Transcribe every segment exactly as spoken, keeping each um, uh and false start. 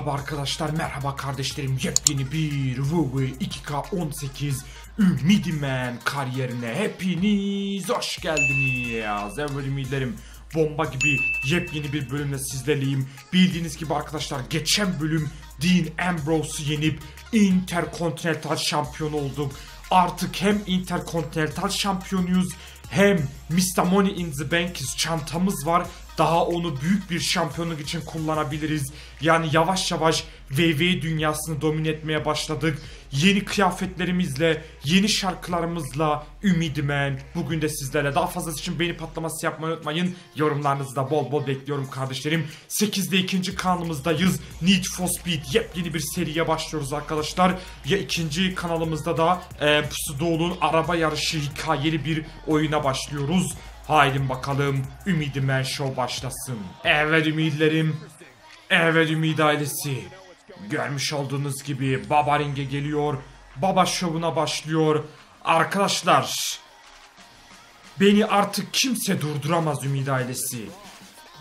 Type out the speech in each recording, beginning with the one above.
Merhaba arkadaşlar, merhaba kardeşlerim. Yepyeni bir W W E iki K on sekiz Ümidi Man kariyerine hepiniz hoş geldiniz. Evet ümidilerim, bomba gibi yepyeni bir bölümle sizlerleyim. Bildiğiniz gibi arkadaşlar, geçen bölüm Dean Ambrose'u yenip Intercontinental Şampiyonu olduk. Artık hem Intercontinental Şampiyonuyuz hem mister Money in the Bank'iz. Çantamız var. Daha onu büyük bir şampiyonluk için kullanabiliriz. Yani yavaş yavaş W W E dünyasını domine etmeye başladık. Yeni kıyafetlerimizle, yeni şarkılarımızla Ümidi Man bugün de sizlerle. Daha fazlası için beni patlaması yapmayı unutmayın. Yorumlarınızı da bol bol bekliyorum kardeşlerim. sekizde ikinci kanalımızdayız. Need for Speed yepyeni bir seriye başlıyoruz arkadaşlar. Ya ikinci kanalımızda da e, Pusudoğlu'nun araba yarışı hikayeli bir oyuna başlıyoruz. Haydi bakalım, Ümidi Man Show başlasın. Evet ümidilerim, evet ümidi ailesi. Görmüş olduğunuz gibi Baba Ring'e geliyor. Baba Show'una başlıyor. Arkadaşlar, beni artık kimse durduramaz ümidi ailesi.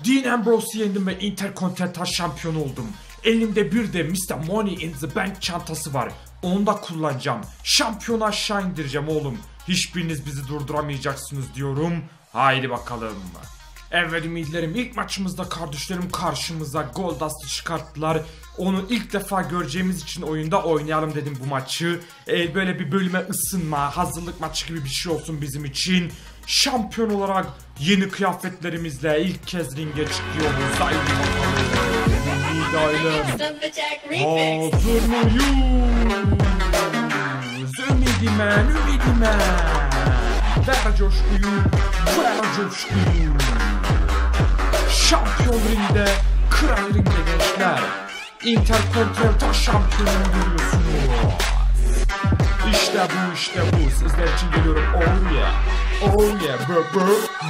Dean Ambrose'u yendim ve Intercontinental şampiyon oldum. Elimde bir de mister Money in the Bank çantası var. Onu da kullanacağım. Şampiyonu aşağı indireceğim oğlum. Hiçbiriniz bizi durduramayacaksınız diyorum. Haydi bakalım. Evet ümidilerim, ilk maçımızda kardeşlerim karşımıza Goldust'ı çıkarttılar. Onu ilk defa göreceğimiz için oyunda oynayalım dedim bu maçı. Ee, böyle bir bölüme ısınma, hazırlık maçı gibi bir şey olsun bizim için. Şampiyon olarak yeni kıyafetlerimizle ilk kez ringe çıkıyoruz. Haydi bakalım. Hazırlıyoruz. Ümidi Man, Ümidi Man. Ver coşkuyu, ver coşkuyu. Şampiyon ringde, kral ringde gençler. Intercontinental şampiyonu görüyorsunuz. İşte bu, işte bu. Sizler için geliyorum. Oh yeah, oh yeah. Bö bö,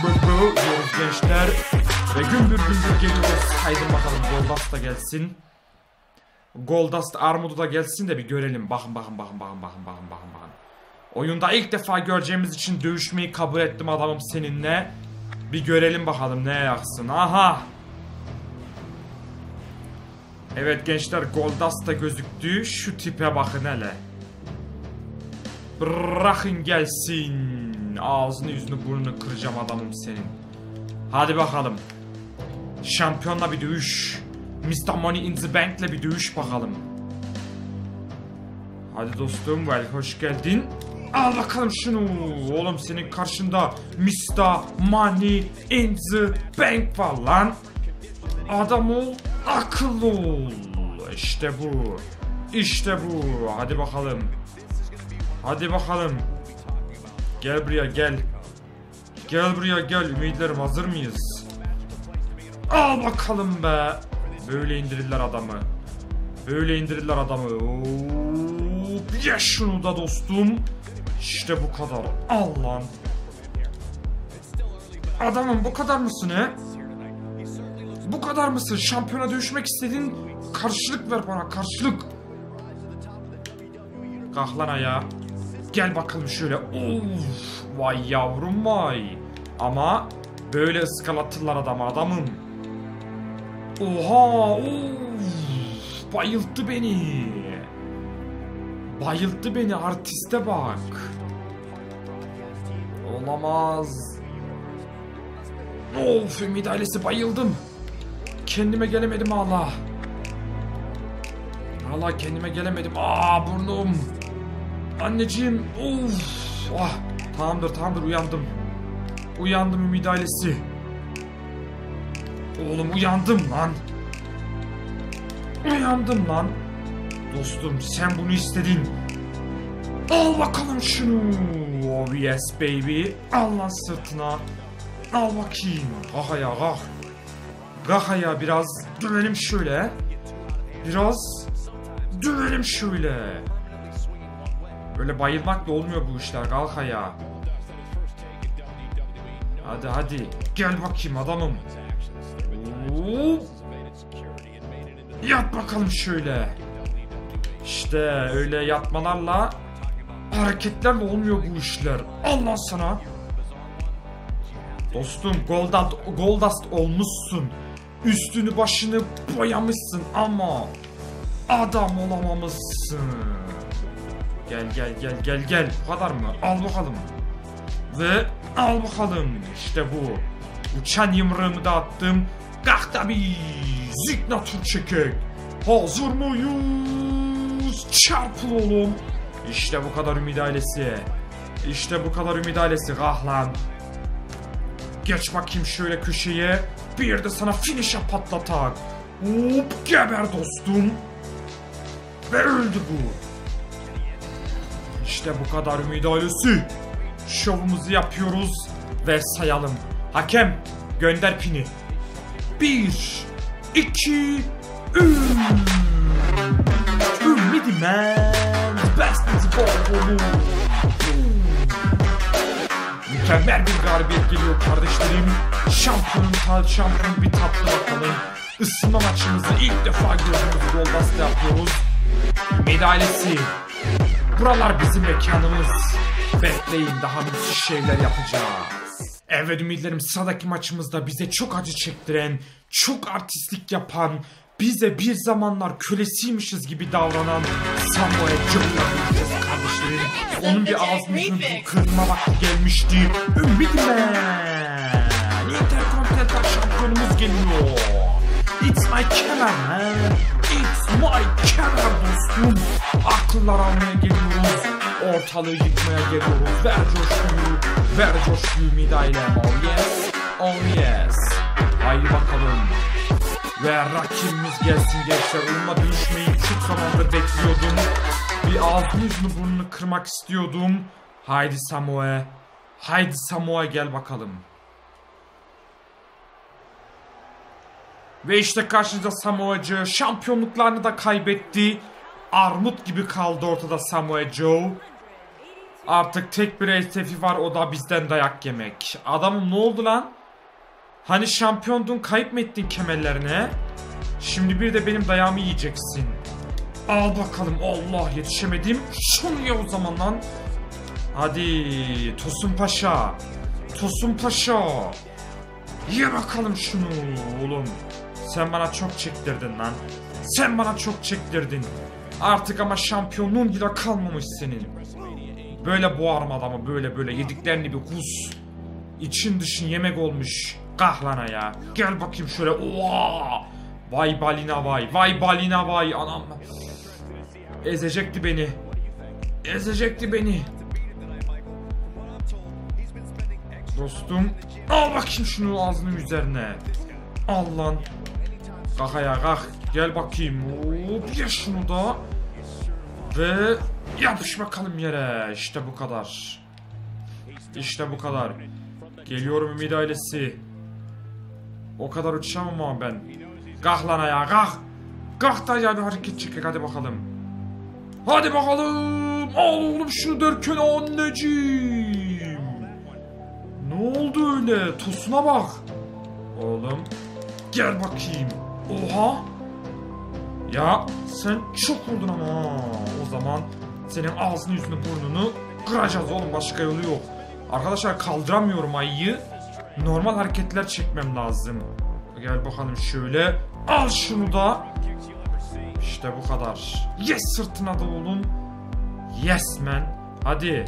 bö bö diyoruz gençler. Ve gümbür gümbür geliyoruz. Haydi bakalım, Goldust da gelsin. Goldust armudu da gelsin de bir görelim. Bakın, bakın, bakın, bakın, bakın, bakın, bakın, bakın. Oyunda ilk defa göreceğimiz için dövüşmeyi kabul ettim adamım seninle. Bir görelim bakalım ne yaksın. Aha. Evet gençler, Goldust da gözüktü. Şu tipe bakın hele. Bırakın gelsin. Ağzını yüzünü burnunu kıracağım adamım senin. Hadi bakalım. Şampiyonla bir dövüş. mister Money in the Bank'le bir dövüş bakalım. Hadi dostum, well, hoş geldin. Al bakalım şunu. Oğlum senin karşında mister Money in the Bank var lan. Adam ol, akıllı ol. İşte bu. İşte bu. Hadi bakalım. Hadi bakalım. Gel buraya gel. Gel buraya gel. Ümidilerim, hazır mıyız? Al bakalım be. Böyle indirirler adamı. Böyle indirirler adamı. Oo. Ya şunu da dostum. İşte bu kadar. Al lan. Adamım bu kadar mısın he? Bu kadar mısın? Şampiyona dövüşmek istedin. Karşılık ver bana, karşılık. Kalk lan ayağa. Gel bakalım şöyle. Of, vay yavrum vay. Ama böyle ıskalatırlar adamı adamım. Oha, of, bayılttı beni. Bayılttı beni, artiste bak. Olamaz. Of ümidi ailesi, bayıldım. Kendime gelemedim hala. Hala kendime gelemedim. Aa burnum. Anneciğim. Of. Ah, tamamdır tamamdır, uyandım. Uyandım ümidi ailesi. Oğlum uyandım lan. Uyandım lan. Dostum sen bunu istedin. Al bakalım şunu. Oh yes baby. Al lan sırtına. Al bakayım. Kalk ayağa, kalk. Kalk ayağa biraz. Dönelim şöyle. Biraz. Dönelim şöyle. Böyle bayılmakla olmuyor bu işler. Kalk ayağa. Hadi hadi. Gel bakayım adamım. Oo. Yat bakalım şöyle. İşte öyle yatmalarla, hareketlerle olmuyor bu işler. Allah sana. Dostum Goldust, Goldust olmuşsun. Üstünü başını boyamışsın ama adam olamamışsın. Gel gel gel gel gel. Bu kadar mı? Al bakalım. Ve al bakalım. İşte bu. Uçan yumruğumu da attım. Kalk da bir ziknatur çekek. Hazır mıyız? Çarpıl oğlum. İşte bu kadar Ümidi ailesi. İşte bu kadar Ümidi ailesi. Kah lan. Geç bakayım şöyle köşeye. Bir de sana finish'e patlatak. Hop geber dostum. Ve öldü bu. İşte bu kadar Ümidi ailesi. Şovumuzu yapıyoruz. Ve sayalım. Hakem gönder pini. Bir, iki, üç. Ümidi man. Best ball. Mükemmel bir galibiyet geliyor kardeşlerim. Şampiyonun tal şampiyon bir tatlı bakalım. Isınma maçımızı ilk defa gözümüz Goldust'ta yapıyoruz. Ümidi ailesi. Buralar bizim mekanımız. Bekleyin daha müthiş şeyler yapacağız. Evet ümitlerim, sıradaki maçımızda bize çok acı çektiren, çok artistlik yapan, bize bir zamanlar kölesiymişiz gibi davranan Samoa Joe'la göreceğiz kardeşlerim. Onun bir ağzının kırma vakti gelmişti. Ümitime! Intercontinental şampiyonumuz geliyor. It's my camera man. It's my camera dostum. Akıllar almaya geliyoruz. Ortalığı yıkmaya geliyoruz. Ver coşkuyu. Ver coşkuyu midayla. Oh yes. Oh yes. Haydi bakalım. Ve rakibimiz gelsin gençler. Onunla dönüşmeyi çok zamandır bekliyordum. Bir ağzını yüzünü burnunu kırmak istiyordum. Haydi Samoa. Haydi Samoa gel bakalım. Ve işte karşınızda Samoa Joe. Şampiyonluklarını da kaybetti. Armut gibi kaldı ortada Samoa Joe. Artık tek bir hedefi var, o da bizden dayak yemek. Adamım ne oldu lan? Hani şampiyondun, kayıp mı ettin kemerlerine? Şimdi bir de benim dayağımı yiyeceksin. Al bakalım. Allah yetişemedim. Şunu ya o zaman lan. Hadi Tosun Paşa. Tosun Paşa. Ye bakalım şunu oğlum. Sen bana çok çektirdin lan. Sen bana çok çektirdin. Artık ama şampiyonluğun bile kalmamış senin. Böyle boğarma adamı, böyle böyle yediklerini bir kus. İçin dışın yemek olmuş. Kahlana ya. Gel bakayım şöyle. Oha! Vay balina vay. Vay balina vay. Anam. Ezecekti beni. Ezecekti beni. Dostum. Al bakayım şunu ağzının üzerine. Al lan. Kalk ayağa kalk. Gel bakayım. Hop ye şunu da. Ve yapış bakalım yere. İşte bu kadar. İşte bu kadar. Geliyorum Ümidi ailesi. O kadar uçamam ama ben. Kalk lan ayağa kalk. Kalk da ya bir hareket çekek hadi bakalım. Hadi bakalım. Al oğlum şunu dörken anneciğim. Ne oldu öyle? Tosuna bak. Oğlum. Gel bakayım. Oha. Ya sen çok oldun ama. O zaman senin ağzını yüzünü burnunu kıracağız oğlum. Başka yolu yok. Arkadaşlar kaldıramıyorum ayıyı. Normal hareketler çekmem lazım. Gel bakalım şöyle. Al şunu da. İşte bu kadar. Yes sırtına da oğlum. Yes man. Hadi.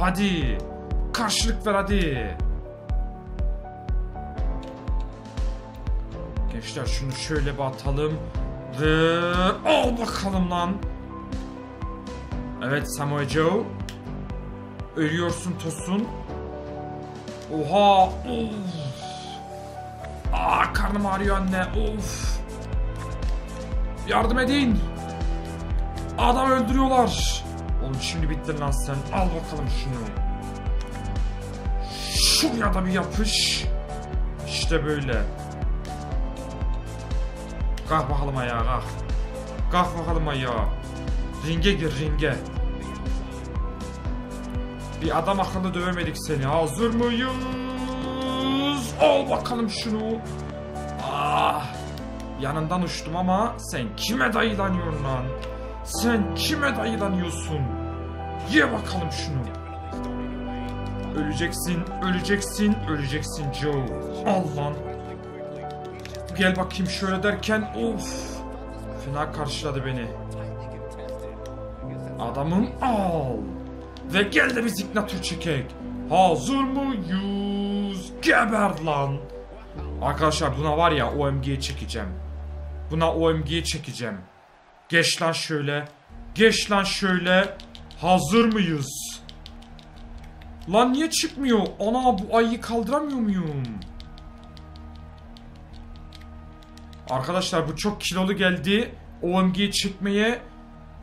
Hadi. Karşılık ver hadi. Gençler şunu şöyle bir atalım. Ve al bakalım lan. Evet Samoa Joe. Ölüyorsun Tosun. Oha. Of. Aa, karnım ağrıyor anne. Of. Yardım edin. Adam öldürüyorlar. Oğlum şimdi bittir lan sen. Al bakalım şunu. Şuraya da bir yapış. İşte böyle. Kalk bakalım ayağa kalk. Kalk bakalım ayağa. Ringe gir ringe. Bir adam akıllı dövemedik seni. Hazır mıyız? Al bakalım şunu. Ah, yanından uçtum ama sen kime dayılanıyorsun lan? Sen kime dayılanıyorsun? Ye bakalım şunu. Öleceksin, öleceksin, öleceksin Joe. Al lan. Gel bakayım şöyle derken of. Fena karşıladı beni. Adamın al. Ve gel de bir signatür çekek. Hazır mıyız? Geber lan. Arkadaşlar buna var ya O M G'ye çekeceğim. Buna O M G'ye çekeceğim. Geç lan şöyle. Geç lan şöyle. Hazır mıyız? Lan niye çıkmıyor? Ana bu ayı kaldıramıyor muyum? Arkadaşlar bu çok kilolu geldi. O M G'ye çekmeye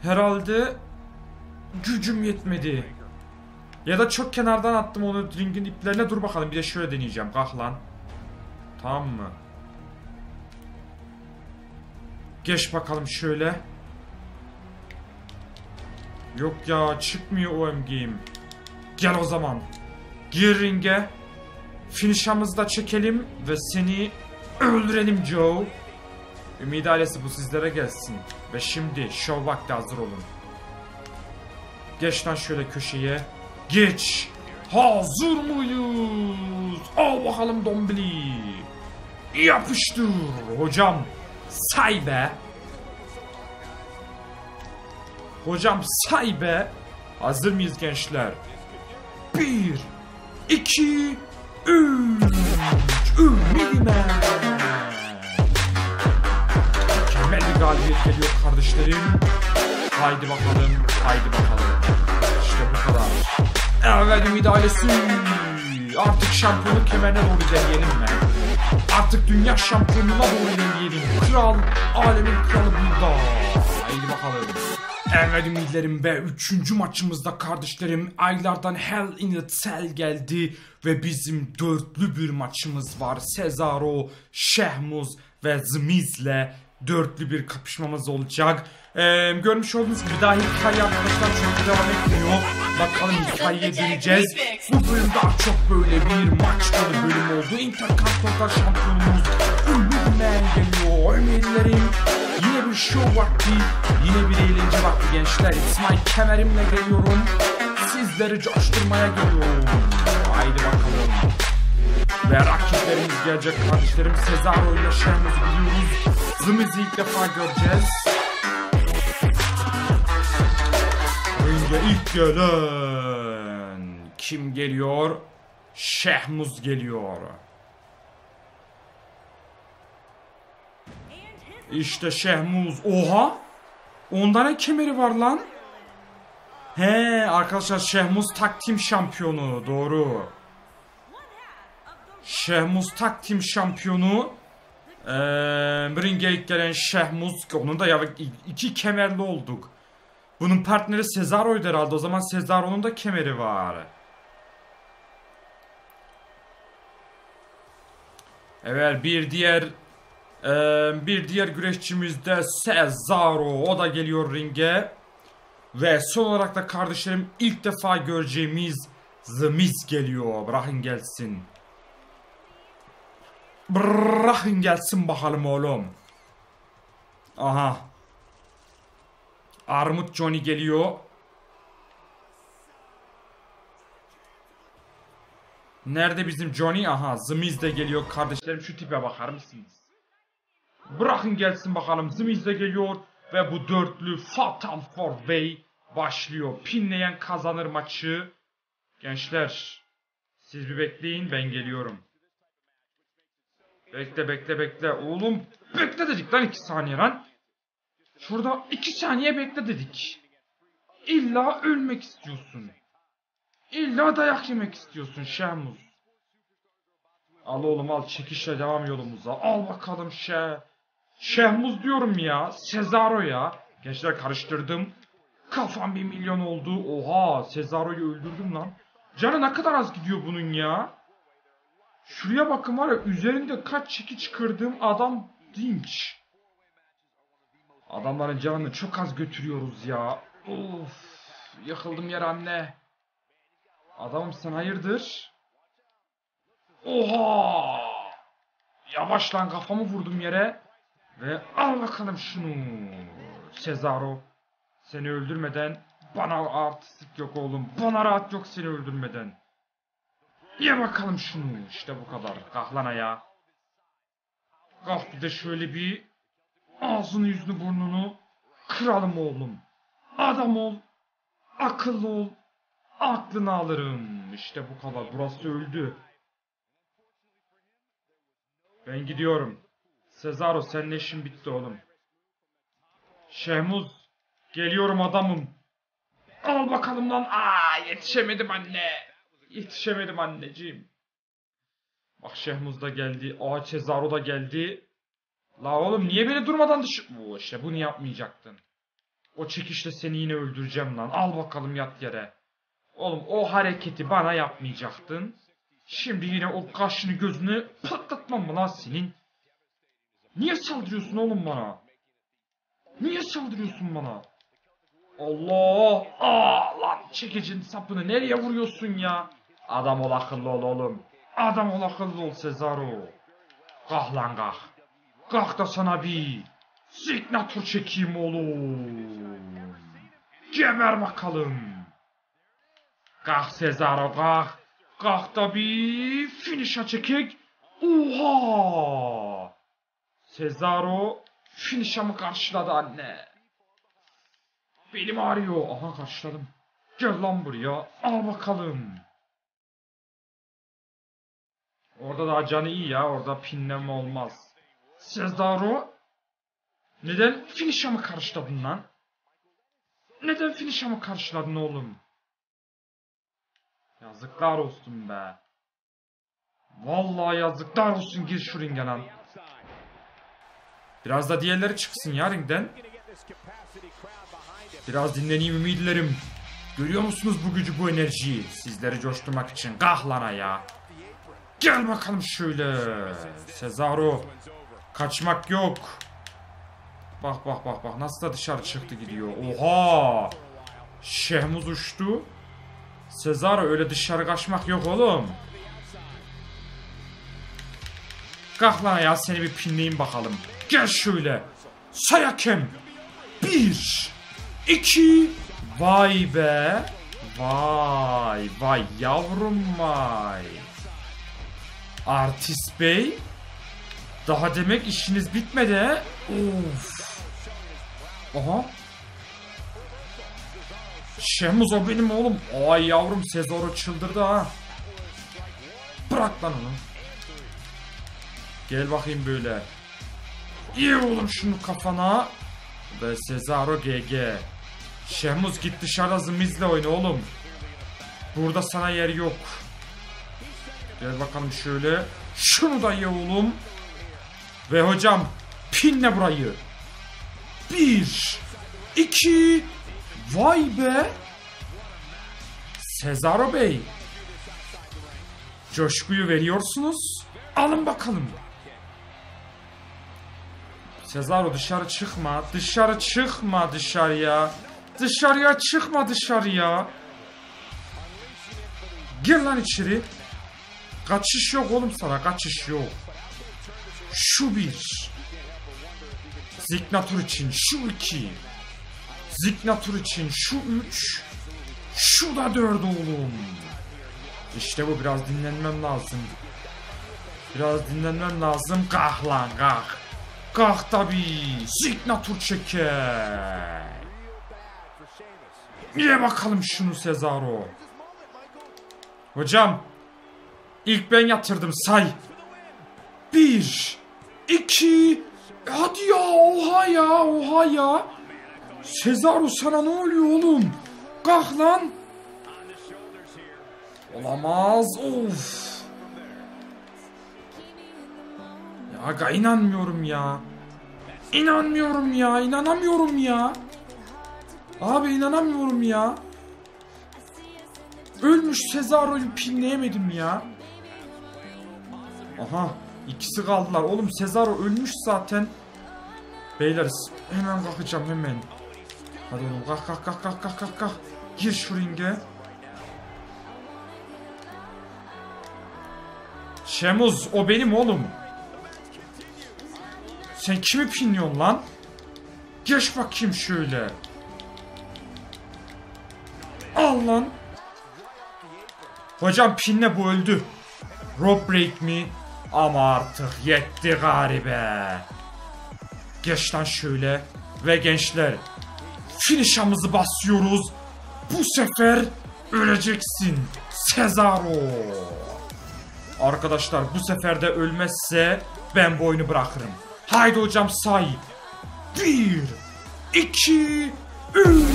herhalde gücüm yetmedi. Ya da çok kenardan attım onu ringin iplerine. Dur bakalım bir de şöyle deneyeceğim. Kalk lan. Tamam mı? Geç bakalım şöyle. Yok ya çıkmıyor O M G'yim. Gel o zaman. Gir ringe. Finişamızı da çekelim ve seni öldürelim Joe. Ümidi ailesi bu sizlere gelsin. Ve şimdi şov vakti, hazır olun. Geç lan şöyle köşeye. Geç. Hazır mıyız? Al bakalım dombili. Yapıştır hocam. Say be. Hocam say be. Hazır mıyız gençler? Bir, iki, üç. Ümidime. Mükemmel bir galibiyet geliyor kardeşlerim. Haydi bakalım, haydi bakalım. İşte bu kadar. Evet Ümidi ailesi. Artık şampiyonluk kemerine doğru deneyelim mi? Artık dünya şampiyonluğuna doğru deneyelim. Kral, alemin kralı burada. Haydi bakalım. Evet ümitlerim ve üçüncü maçımızda kardeşlerim aylardan Hell in the Cell geldi ve bizim dörtlü bir maçımız var. Cesaro, Şehmuz ve The Miz'le dörtlü bir kapışmamız olacak. Ee, görmüş olduğunuz gibi daha hikaye arkadaşlar çok devam etmiyor. Bakalım hikayeye döneceğiz. Bu bölüm daha çok böyle bir maçlı bir bölüm oldu. Intercontinental Şampiyonumuz Ümidi geliyor. Ümitlerim. Yine bir show vakti, yine bir eğlence vakti gençler. İsmail kemerimle geliyorum, sizleri coşturmaya geliyorum. Haydi bakalım. Ve rakiplerimiz gelecek kardeşlerim. Cesaro ile Şehmuz biliyoruz. The Miz'i ilk defa göreceğiz. Önce ilk gelen kim geliyor? Şehmuz geliyor. İşte Şehmuz. Oha! Onda ne kemeri var lan? He arkadaşlar Şehmuz taktim şampiyonu. Doğru. Şehmuz taktim şampiyonu. Ee, ring'e ilk gelen Şehmuz. Onun da ya iki kemerli olduk. Bunun partneri Cesaro'ydu herhalde. O zaman Cesaro'nun da kemeri var. Evet bir diğer... Ee, bir diğer güreşçimiz de Cesaro. O da geliyor ringe. Ve son olarak da kardeşlerim ilk defa göreceğimiz The Miz geliyor. Bırakın gelsin. Bırakın gelsin bakalım oğlum. Aha. Armut Johnny geliyor. Nerede bizim Johnny? Aha The Miz de geliyor kardeşlerim. Şu tipe bakar mısınız? Bırakın gelsin bakalım. The Miz de geliyor ve bu dörtlü Fatal four Way başlıyor. Pinleyen kazanır maçı. Gençler siz bir bekleyin, ben geliyorum. Bekle bekle bekle oğlum. Bekle dedik lan iki saniye lan. Şurada iki saniye bekle dedik. İlla ölmek istiyorsun. İlla dayak yemek istiyorsun Şehmuz. Al oğlum al, çekişle devam yolumuza. Al bakalım şey. Şehmuz diyorum ya. Cesaro ya. Gençler karıştırdım. Kafam bir milyon oldu. Oha. Cesaro'yu öldürdüm lan. Canı ne kadar az gidiyor bunun ya. Şuraya bakın var ya. Üzerinde kaç çekiç kırdığım adam dinç. Adamların canını çok az götürüyoruz ya. Of. Yakıldım yer anne. Adamım sen hayırdır? Oha. Yavaş lan, kafamı vurdum yere. Ve al bakalım şunu. Cesaro, seni öldürmeden bana artistik yok oğlum. Bana rahat yok seni öldürmeden. Ye bakalım şunu. İşte bu kadar. Kalk lan ayağa. Kalk bir de şöyle bir Ağzını yüzünü burnunu kıralım oğlum. Adam ol. Akıllı ol. Aklını alırım. İşte bu kadar. Burası öldü. Ben gidiyorum. Cesaro seninle işin bitti oğlum. Şehmuz. Geliyorum adamım. Al bakalım lan. Aa, yetişemedim anne. Yetişemedim anneciğim. Bak Şehmuz da geldi. Aa, Cesaro da geldi. La oğlum niye beni durmadan dışı... Oo, işte bunu yapmayacaktın. O çekişle seni yine öldüreceğim lan. Al bakalım yat yere. Oğlum o hareketi bana yapmayacaktın. Şimdi yine o kaşını gözünü patlatmam mı lan senin? Niye saldırıyorsun oğlum bana? Niye saldırıyorsun bana? Allah! Aa, lan çekicin sapını nereye vuruyorsun ya? Adam ol, akıllı ol oğlum. Adam ol, akıllı ol Cesaro. Kah lan kah. Kalk da sana bir signature çekeyim oğlum. Geber bakalım. Kalk Cesaro kalk. Kalk da bir finish'a çekek. Oha. Cesaro finish'a mı karşıladı anne? Benim ağrıyor. Aha karşıladım. Gel lan buraya. Al bakalım. Orada daha canı iyi ya. Orada pinleme olmaz. Cesaro, neden finish'a mı karşıladın lan? Neden finish'a mı karşıladın oğlum? Yazıklar olsun be. Vallahi yazıklar olsun, gir şu ringe lan. Biraz da diğerleri çıksın ya ringden. Biraz dinleneyim ümidilerim. Görüyor musunuz bu gücü, bu enerjiyi? Sizleri coşturmak için kahlana ya. Gel bakalım şöyle. Cesaro. Kaçmak yok. Bak bak bak bak nasıl da dışarı çıktı gidiyor. Oha. Şehmuz uçtu. Cesaro öyle dışarı kaçmak yok oğlum. Kalk lan ya, seni bir pinleyeyim bakalım. Gel şöyle. Sayakem. Bir. İki. Vay be. Vay vay yavrum vay. Artist bey. Daha demek işiniz bitmedi he? Of. Aha. Şehmuz o benim oğlum. Ay yavrum Cesaro çıldırdı ha. Bırak lan onu. Gel bakayım böyle. İyi oğlum şunu kafana. Ve Cesaro G G. Şehmuz git dışarıda The Miz'le oyna oğlum. Burada sana yer yok. Gel bakalım şöyle. Şunu da ye oğlum. Ve hocam pinle burayı. Bir. İki. Vay be. Cesaro Bey. Coşkuyu veriyorsunuz. Alın bakalım. Cesaro dışarı çıkma. Dışarı çıkma dışarıya. Dışarıya çıkma dışarıya. Gir lan içeri. Kaçış yok oğlum sana. Kaçış yok. Şu bir. Signature için şu iki. Signature için şu üç. Şu da dört oğlum. İşte bu, biraz dinlenmem lazım. Biraz dinlenmem lazım. Kalk lan kalk. Kalk tabii. Signature çeker. Ye bakalım şunu Cesaro. Hocam. İlk ben yatırdım say. Bir. İki. Hadi ya, oha ya, oha ya. Cesaro sana ne oluyor oğlum? Kalk lan. Olamaz. Of. Ya aga inanmıyorum ya. İnanmıyorum ya. İnanamıyorum ya. Abi inanamıyorum ya. Ölmüş Cesaro'yu pinleyemedim ya. Aha. İkisi kaldılar. Oğlum Cesaro ölmüş zaten. Beyler hemen kalkacağım hemen. Hadi oğlum kalk kalk kalk kalk kalk kalk kalk. Gir şu ringe. Şehmuz o benim oğlum. Sen kimi pinliyorsun lan? Geç bakayım şöyle. Al lan. Hocam pinle bu öldü. Rob break mi? Ama artık yetti garibe. Gençler şöyle ve gençler finish'ımızı basıyoruz. Bu sefer öleceksin Cesaro. Arkadaşlar bu sefer de ölmezse ben bu oyunu bırakırım. Haydi hocam say. Bir, iki, üç.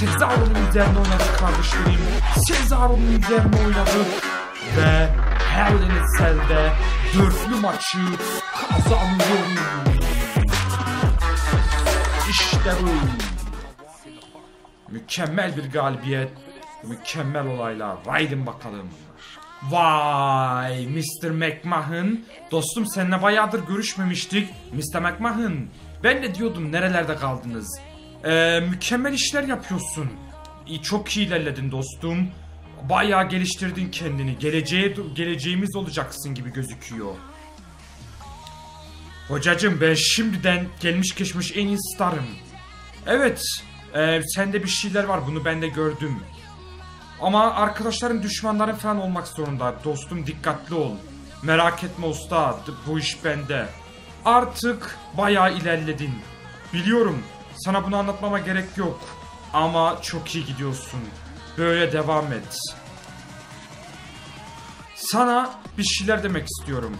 Cesaro'nun üzerine oynadık kardeşlerim. Cesaro'nun üzerine oynadık. Ve Hell in the Cell'de dörtlü maçı kazanıyoruz. İşte bu. Mükemmel bir galibiyet. Mükemmel olaylar. Haydi bakalım. Vay mister McMahon. Dostum seninle bayağıdır görüşmemiştik. mister McMahon. Ben de diyordum nerelerde kaldınız? Ee, mükemmel işler yapıyorsun. Çok iyi ilerledin dostum. Bayağı geliştirdin kendini. Geleceğe, geleceğimiz olacaksın gibi gözüküyor. Hocacığım ben şimdiden gelmiş geçmiş en iyi starım. Evet. E, sende bir şeyler var, bunu ben de gördüm. Ama arkadaşların düşmanların falan olmak zorunda. Dostum dikkatli ol. Merak etme usta, bu iş bende. Artık bayağı ilerledin. Biliyorum. Sana bunu anlatmama gerek yok. Ama çok iyi gidiyorsun. Böyle devam et. Sana bir şeyler demek istiyorum.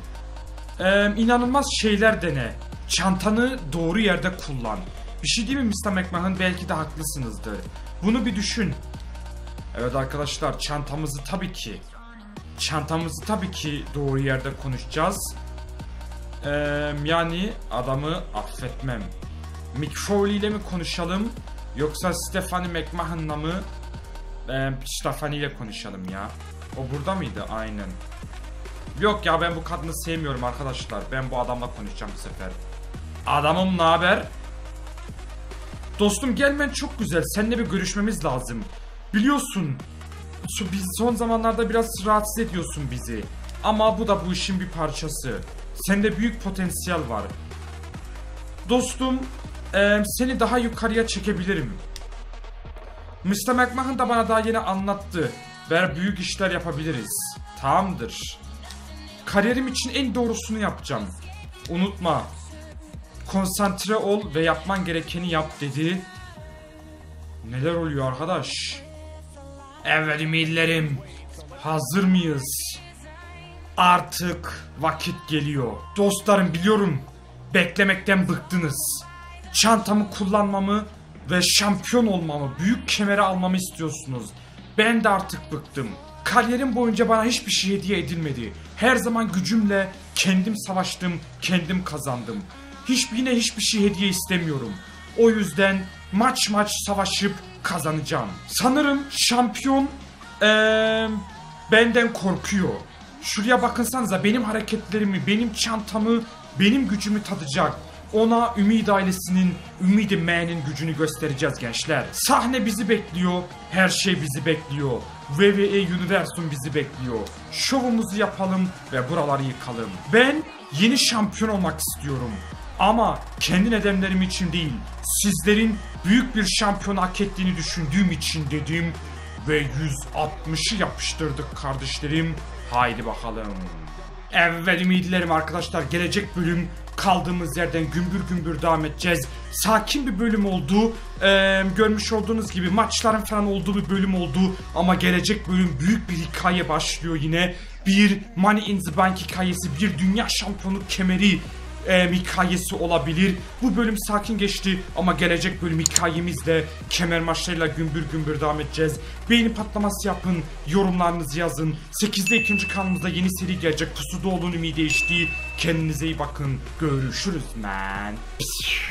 Ee, inanılmaz şeyler dene. Çantanı doğru yerde kullan. Bir şey değil mi mister McMahon? Belki de haklısınızdır. Bunu bir düşün. Evet arkadaşlar, çantamızı tabii ki. Çantamızı tabii ki doğru yerde konuşacağız. Ee, yani adamı affetmem. Mick Foley ile mi konuşalım yoksa Stephanie McMahon'la mı? Ee, Stephanie ile konuşalım ya. O burada mıydı? Aynen. Yok ya, ben bu kadını sevmiyorum arkadaşlar. Ben bu adamla konuşacağım bu sefer. Adamım, ne haber? Dostum gelmen çok güzel. Seninle bir görüşmemiz lazım. Biliyorsun biz son zamanlarda biraz rahatsız ediyorsun bizi. Ama bu da bu işin bir parçası. Sende büyük potansiyel var. Dostum Ee, seni daha yukarıya çekebilirim. mister McMahon da bana daha yeni anlattı. Ver büyük işler yapabiliriz. Tamamdır. Kariyerim için en doğrusunu yapacağım. Unutma. Konsantre ol ve yapman gerekeni yap dedi. Neler oluyor arkadaş? Evet ümidlerim. Hazır mıyız? Artık vakit geliyor. Dostlarım biliyorum. Beklemekten bıktınız. Çantamı kullanmamı ve şampiyon olmamı, büyük kemeri almamı istiyorsunuz. Ben de artık bıktım. Kariyerim boyunca bana hiçbir şey hediye edilmedi. Her zaman gücümle kendim savaştım, kendim kazandım. Hiç, yine hiçbir şey hediye istemiyorum. O yüzden maç maç savaşıp kazanacağım. Sanırım şampiyon ee, benden korkuyor. Şuraya bakınsanıza, benim hareketlerimi, benim çantamı, benim gücümü tadacak. Ona Ümidi ailesinin, Ümidi Man'in gücünü göstereceğiz gençler. Sahne bizi bekliyor, her şey bizi bekliyor. W W E Universum bizi bekliyor. Şovumuzu yapalım ve buraları yıkalım. Ben yeni şampiyon olmak istiyorum. Ama kendi nedenlerim için değil, sizlerin büyük bir şampiyon hak ettiğini düşündüğüm için dedim. Ve yüz altmışı yapıştırdık kardeşlerim. Haydi bakalım. Evet ümidilerim arkadaşlar, gelecek bölüm kaldığımız yerden gümbür gümbür devam edeceğiz. Sakin bir bölüm oldu. Ee, görmüş olduğunuz gibi maçların falan olduğu bir bölüm oldu. Ama gelecek bölüm büyük bir hikaye başlıyor yine. Bir Money in the Bank hikayesi, bir dünya şampiyonluk kemeri e, hikayesi olabilir. Bu bölüm sakin geçti ama gelecek bölüm hikayemizle, kemer maçlarıyla gümbür gümbür devam edeceğiz. Beğeni patlaması yapın, yorumlarınızı yazın. sekizde ikinci kanalımızda yeni seri gelecek. Pusudoğlu'nun ümidi değişti. Kendinize iyi bakın. Görüşürüz man.